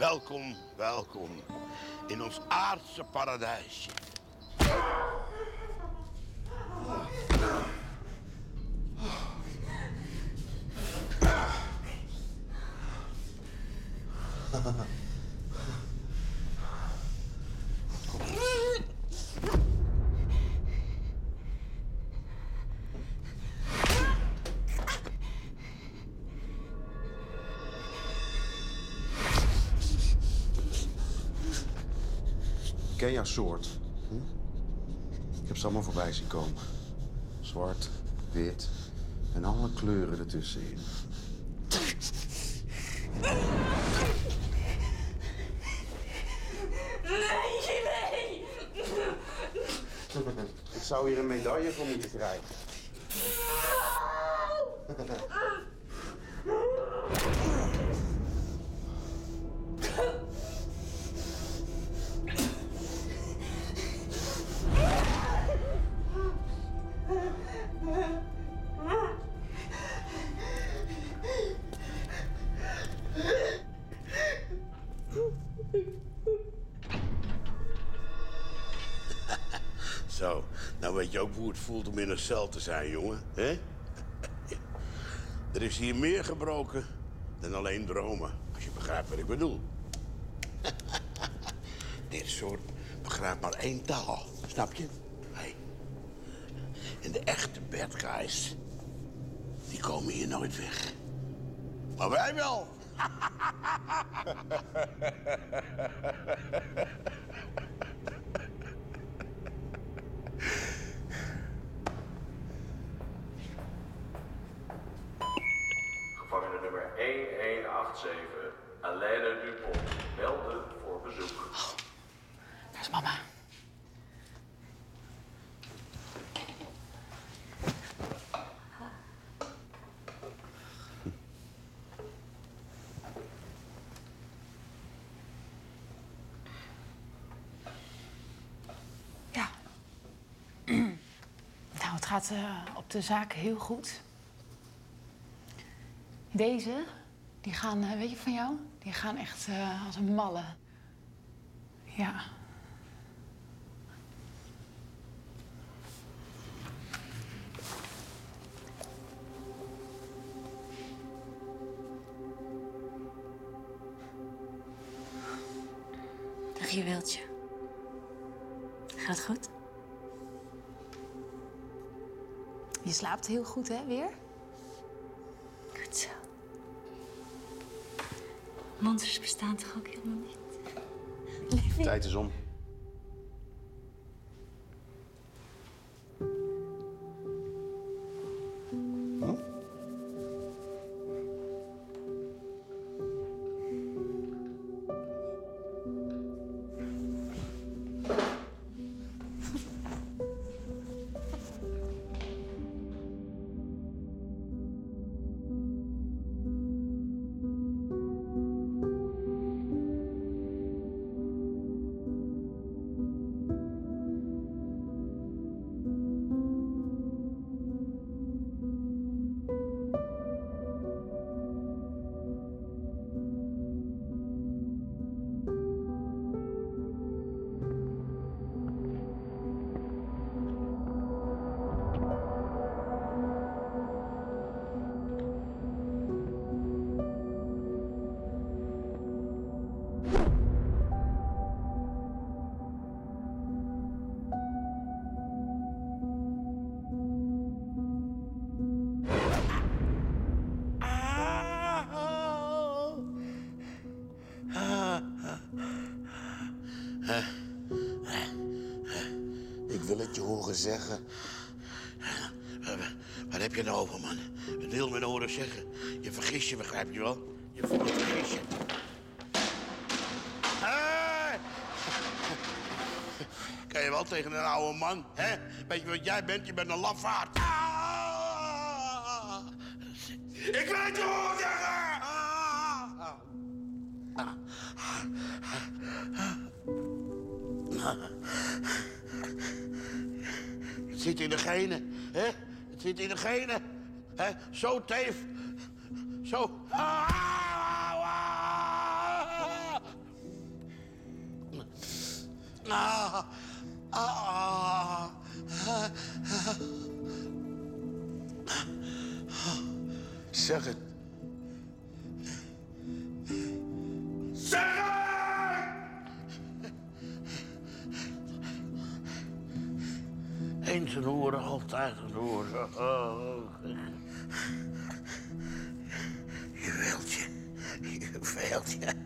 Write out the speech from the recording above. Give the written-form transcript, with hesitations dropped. Welkom, welkom in ons aardse paradijsje. Ken jouw soort? Hm? Ik heb ze allemaal voorbij zien komen. Zwart, wit en alle kleuren ertussenin. Nee! Ik zou hier een medaille voor moeten krijgen. Zo, nou weet je ook hoe het voelt om in een cel te zijn, jongen. Hè? Er is hier meer gebroken dan alleen dromen, als je begrijpt wat ik bedoel. Dit soort begrijpt maar één taal, snap je? Hey. En de echte bad guys, die komen hier nooit weg. Maar wij wel. Gevangene nummer 1187, Alaine Dupont, melden voor bezoek. Oh, daar is mama. Het gaat op de zaak heel goed. Deze, die gaan, weet je van jou? Die gaan echt als een malle. Ja. Dag juweeltje. Gaat het goed? Je slaapt heel goed, hè, weer? Goed zo. Monsters bestaan toch ook helemaal niet? De tijd is om. Huh? Ik wil het je horen zeggen. Wat heb je nou over, man? Wat wil men horen zeggen? Je vergis je, begrijp je wel? Je vergis je. Hey! Kan je wel tegen een oude man, hè? Weet je wat jij bent? Je bent een lafaard. Ah! Ik wil het je horen zeggen! Ah! Ah! Het zit in de genen, hè? Het zit in de genen, hè? Zo teef, zo. Zeg het. Zeg het! Eens een hoer, altijd een hoer. Je wilt je. Je wilt je.